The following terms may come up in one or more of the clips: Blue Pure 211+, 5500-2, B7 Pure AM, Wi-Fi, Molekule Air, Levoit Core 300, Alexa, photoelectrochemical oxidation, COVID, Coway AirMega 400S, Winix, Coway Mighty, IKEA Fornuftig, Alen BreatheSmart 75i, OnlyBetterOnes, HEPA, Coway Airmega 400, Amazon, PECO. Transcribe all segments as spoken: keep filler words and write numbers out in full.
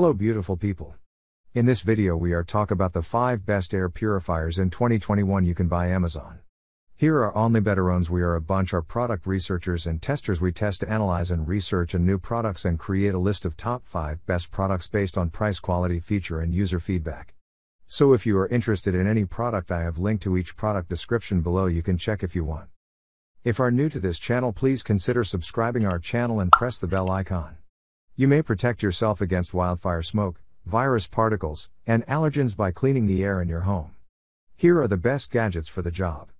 Hello beautiful people. In this video we are talk about the five best air purifiers in twenty twenty-one you can buy Amazon. Here are OnlyBetterOnes. We are a bunch of product researchers and testers. We test, analyze and research and new products and create a list of top five best products based on price, quality, feature and user feedback. So if you are interested in any product, I have linked to each product description below, you can check if you want. If are new to this channel, please consider subscribing our channel and press the bell icon. You may protect yourself against wildfire smoke, virus particles, and allergens by cleaning the air in your home. Here are the best gadgets for the job.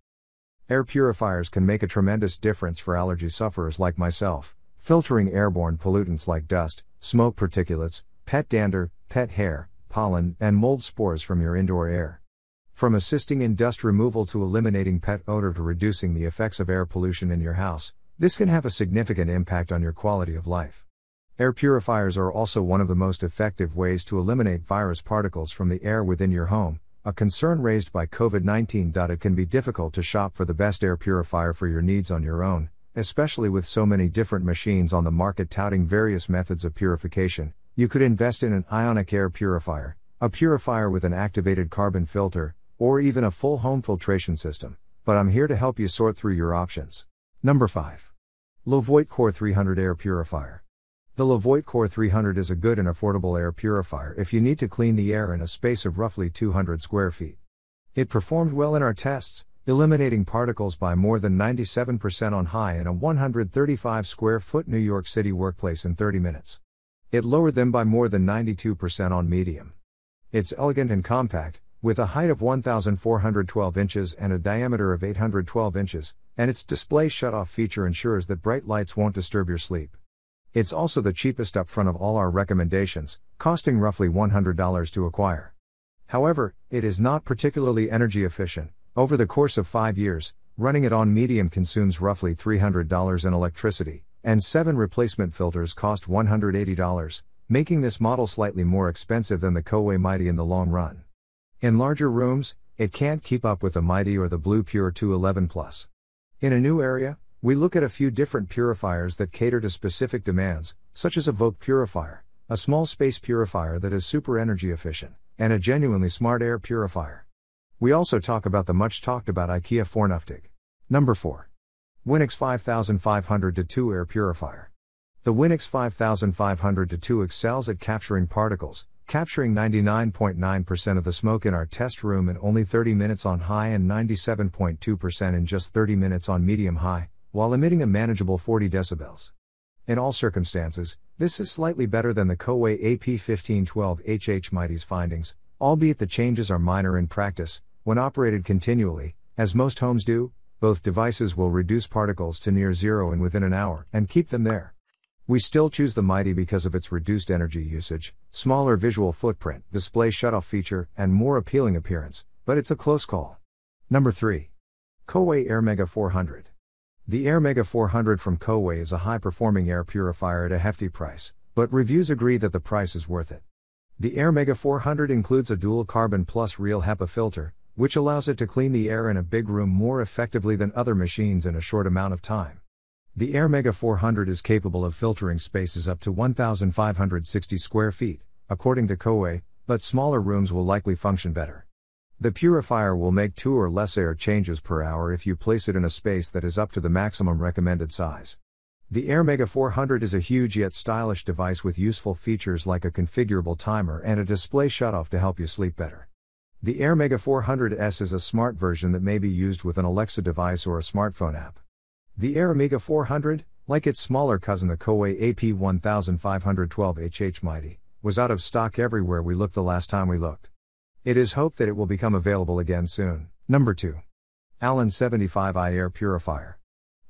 Air purifiers can make a tremendous difference for allergy sufferers like myself, filtering airborne pollutants like dust, smoke particulates, pet dander, pet hair, pollen, and mold spores from your indoor air. From assisting in dust removal to eliminating pet odor to reducing the effects of air pollution in your house, this can have a significant impact on your quality of life. Air purifiers are also one of the most effective ways to eliminate virus particles from the air within your home, a concern raised by COVID nineteen. It can be difficult to shop for the best air purifier for your needs on your own, especially with so many different machines on the market touting various methods of purification. You could invest in an ionic air purifier, a purifier with an activated carbon filter, or even a full home filtration system, but I'm here to help you sort through your options. Number five. Levoit Core three hundred Air Purifier. The Levoit Core three hundred is a good and affordable air purifier if you need to clean the air in a space of roughly two hundred square feet. It performed well in our tests, eliminating particles by more than ninety-seven percent on high in a one hundred thirty-five square foot New York City workplace in thirty minutes. It lowered them by more than ninety-two percent on medium. It's elegant and compact, with a height of one thousand four hundred twelve inches and a diameter of eight hundred twelve inches, and its display shutoff feature ensures that bright lights won't disturb your sleep. It's also the cheapest upfront of all our recommendations, costing roughly one hundred dollars to acquire. However, it is not particularly energy efficient. Over the course of five years, running it on medium consumes roughly three hundred dollars in electricity, and seven replacement filters cost one hundred eighty dollars, making this model slightly more expensive than the Coway Mighty in the long run. In larger rooms, it can't keep up with the Mighty or the Blue Pure two eleven plus. In a new area, we look at a few different purifiers that cater to specific demands, such as a Voc purifier, a small space purifier that is super energy efficient, and a genuinely smart air purifier. We also talk about the much talked about IKEA Fornuftig. Number four. Winix fifty-five hundred dash two Air Purifier. The Winix fifty-five hundred dash two excels at capturing particles, capturing ninety-nine point nine percent of the smoke in our test room in only thirty minutes on high and ninety-seven point two percent in just thirty minutes on medium high, while emitting a manageable forty decibels. In all circumstances, this is slightly better than the Coway A P fifteen twelve H H Mighty's findings, albeit the changes are minor in practice. When operated continually, as most homes do, both devices will reduce particles to near zero and within an hour, and keep them there. We still choose the Mighty because of its reduced energy usage, smaller visual footprint, display shutoff feature, and more appealing appearance, but it's a close call. Number three. Coway AirMega four hundred. The AirMega four hundred from Coway is a high-performing air purifier at a hefty price, but reviews agree that the price is worth it. The AirMega four hundred includes a dual carbon plus real HEPA filter, which allows it to clean the air in a big room more effectively than other machines in a short amount of time. The AirMega four hundred is capable of filtering spaces up to one thousand five hundred sixty square feet, according to Coway, but smaller rooms will likely function better. The purifier will make two or less air changes per hour if you place it in a space that is up to the maximum recommended size. The AirMega four hundred is a huge yet stylish device with useful features like a configurable timer and a display shutoff to help you sleep better. The AirMega four hundred S is a smart version that may be used with an Alexa device or a smartphone app. The AirMega four hundred, like its smaller cousin the Coway A P fifteen twelve H H Mighty, was out of stock everywhere we looked the last time we looked. It is hoped that it will become available again soon. Number two. Alen seventy-five i Air Purifier.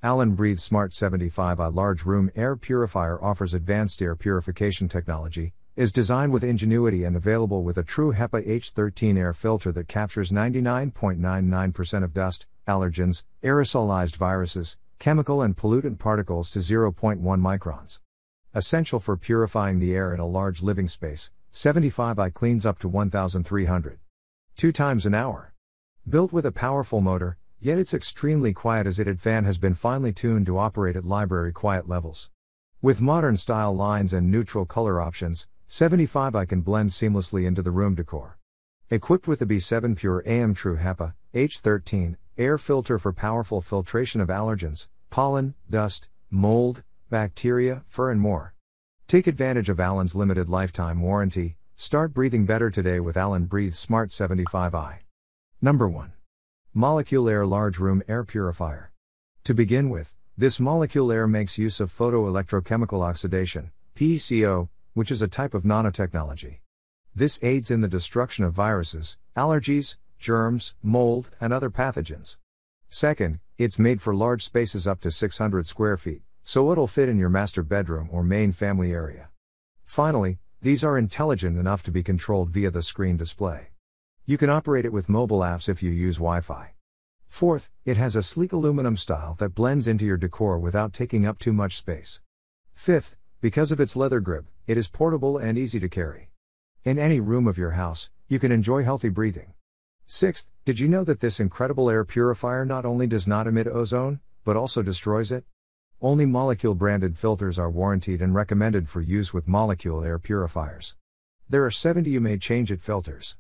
Alen BreatheSmart seventy-five i Large Room Air Purifier offers advanced air purification technology, is designed with ingenuity and available with a true HEPA H thirteen air filter that captures ninety-nine point nine nine percent of dust, allergens, aerosolized viruses, chemical and pollutant particles to zero point one microns. Essential for purifying the air in a large living space, seventy-five i cleans up to one thousand three hundred point two times an hour. Built with a powerful motor, yet it's extremely quiet as its fan has been finely tuned to operate at library quiet levels. With modern style lines and neutral color options, seventy-five i can blend seamlessly into the room decor. Equipped with the B seven Pure A M True HEPA H thirteen air filter for powerful filtration of allergens, pollen, dust, mold, bacteria, fur and more. Take advantage of Alen's limited lifetime warranty. Start breathing better today with Alen BreatheSmart seventy-five i. Number one. Molekule Air Large Room Air Purifier. To begin with, this Molekule Air makes use of photoelectrochemical oxidation, P E C O, which is a type of nanotechnology. This aids in the destruction of viruses, allergies, germs, mold, and other pathogens. Second, it's made for large spaces up to six hundred square feet, so it'll fit in your master bedroom or main family area. Finally, these are intelligent enough to be controlled via the screen display. You can operate it with mobile apps if you use Wi-Fi. Fourth, it has a sleek aluminum style that blends into your decor without taking up too much space. Fifth, because of its leather grip, it is portable and easy to carry. In any room of your house, you can enjoy healthy breathing. Sixth, did you know that this incredible air purifier not only does not emit ozone, but also destroys it? Only Molekule branded filters are warranted and recommended for use with Molekule air purifiers. There are seventy you may change it filters.